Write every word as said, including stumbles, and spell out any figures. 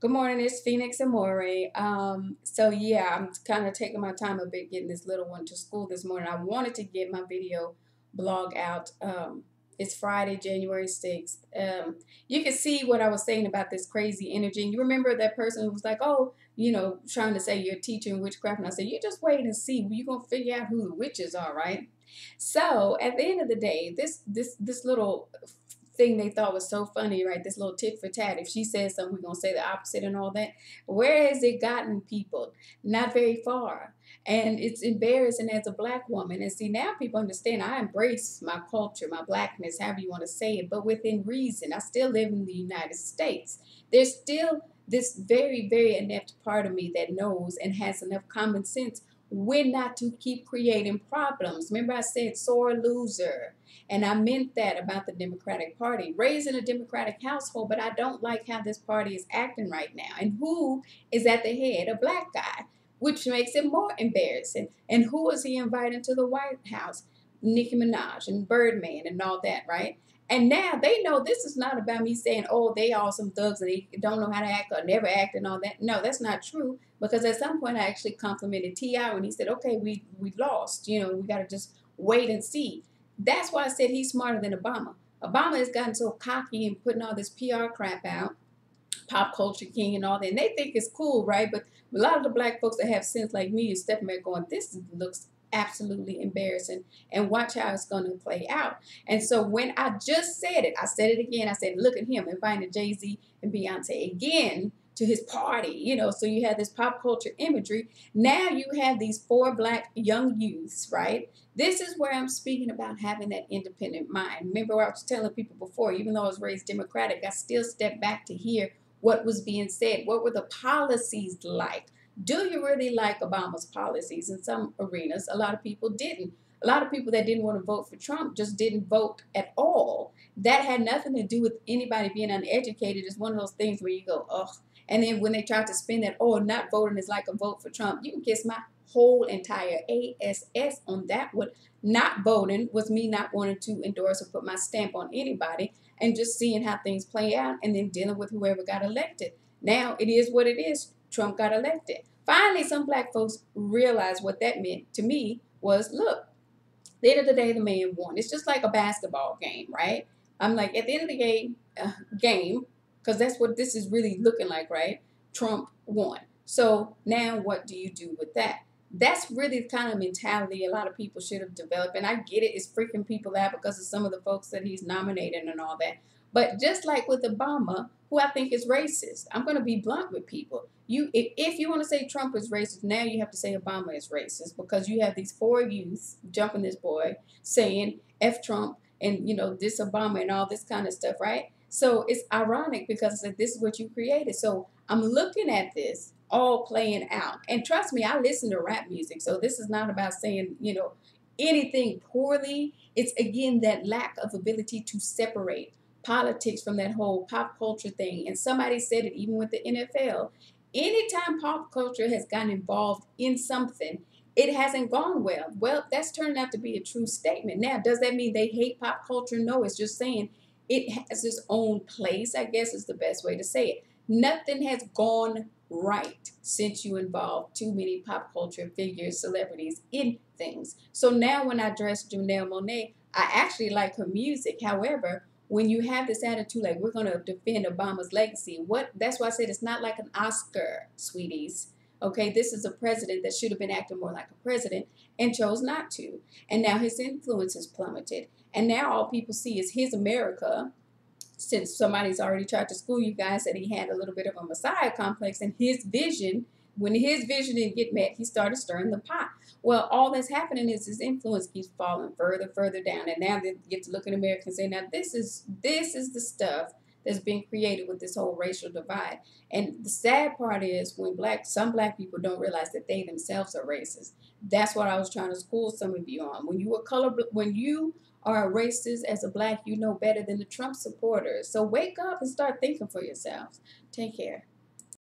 Good morning, it's Phoenix Amore. Um, so yeah, I'm kind of taking my time a bit getting this little one to school this morning. I wanted to get my video blog out. Um, it's Friday, January sixth. Um, you can see what I was saying about this crazy energy. And you remember that person who was like, oh, you know, trying to say you're teaching witchcraft. And I said, you just wait and see. You're going to figure out who the witches are, right? So at the end of the day, this this this little thing they thought was so funny, right? This little tit for tat. If she says something, we're going to say the opposite and all that. Where has it gotten people? Not very far. And it's embarrassing as a black woman. And see, now people understand I embrace my culture, my blackness, however you want to say it, but within reason. I still live in the United States. There's still this very, very inept part of me that knows and has enough common sense when not to keep creating problems. Remember I said sore loser, and I meant that about the Democratic Party. Raised in a Democratic household, but I don't like how this party is acting right now. And who is at the head? A black guy, which makes it more embarrassing. And who is he inviting to the White House? Nicki Minaj and Birdman and all that, right? And now they know this is not about me saying, oh, they all some thugs and they don't know how to act or never act and all that. No, that's not true, because at some point I actually complimented T I when he said, okay, we, we lost, you know, we got to just wait and see. That's why I said he's smarter than Obama. Obama has gotten so cocky and putting all this P R crap out, pop culture king and all that, and they think it's cool, right? But a lot of the black folks that have sense like me is stepping back going, this looks absolutely embarrassing, and watch how it's going to play out. And so when I just said it, I said it again. I said, look at him inviting Jay-Z and Beyonce again to his party, you know. So you had this pop culture imagery. Now you have these four black young youths, right? This is where I'm speaking about having that independent mind. Remember what I was telling people before, even though I was raised Democratic, I still stepped back to hear what was being said. What were the policies like? Do you really like Obama's policies? In some arenas, a lot of people didn't. A lot of people that didn't want to vote for Trump just didn't vote at all. That had nothing to do with anybody being uneducated. It's one of those things where you go, ugh. And then when they try to spin that, oh, not voting is like a vote for Trump, you can kiss my whole entire ass on that one. Not voting was me not wanting to endorse or put my stamp on anybody and just seeing how things play out and then dealing with whoever got elected. Now it is what it is. Trump got elected. Finally, some black folks realized what that meant to me was, look, at the end of the day, the man won. It's just like a basketball game, right? I'm like, at the end of the game, uh, game, because that's what this is really looking like, right? Trump won. So now what do you do with that? That's really the kind of mentality a lot of people should have developed. And I get it. It's freaking people out because of some of the folks that he's nominating and all that. But just like with Obama, who I think is racist, I'm going to be blunt with people. You, if, if you want to say Trump is racist, now you have to say Obama is racist, because you have these four youths jumping this boy saying F Trump and, you know, this Obama and all this kind of stuff, right? So it's ironic because this is what you created. So I'm looking at this all playing out. And trust me, I listen to rap music. So this is not about saying, you know, anything poorly. It's, again, that lack of ability to separate politics from that whole pop culture thing. And somebody said it even with the N F L. Anytime pop culture has gotten involved in something, it hasn't gone well. Well, that's turning out to be a true statement. Now, does that mean they hate pop culture? No, it's just saying it has its own place, I guess is the best way to say it. Nothing has gone right since you involved too many pop culture figures, celebrities in things. So now when I dress Janelle Monáe, I actually like her music. However, when you have this attitude like we're going to defend Obama's legacy, what that's why I said it's not like an Oscar, sweeties. Okay, this is a president that should have been acting more like a president and chose not to. And now his influence has plummeted. And now all people see is his America, since somebody's already tried to school you guys that he had a little bit of a messiah complex, and his vision, when his vision didn't get met, he started stirring the pot. Well, all that's happening is his influence keeps falling further, further down. And now they get to look at America and say, now this is, this is the stuff that's been created with this whole racial divide. And the sad part is when black, some black people don't realize that they themselves are racist. That's what I was trying to school some of you on. When you were color, when you are a racist as a black, you know better than the Trump supporters. So wake up and start thinking for yourselves. Take care.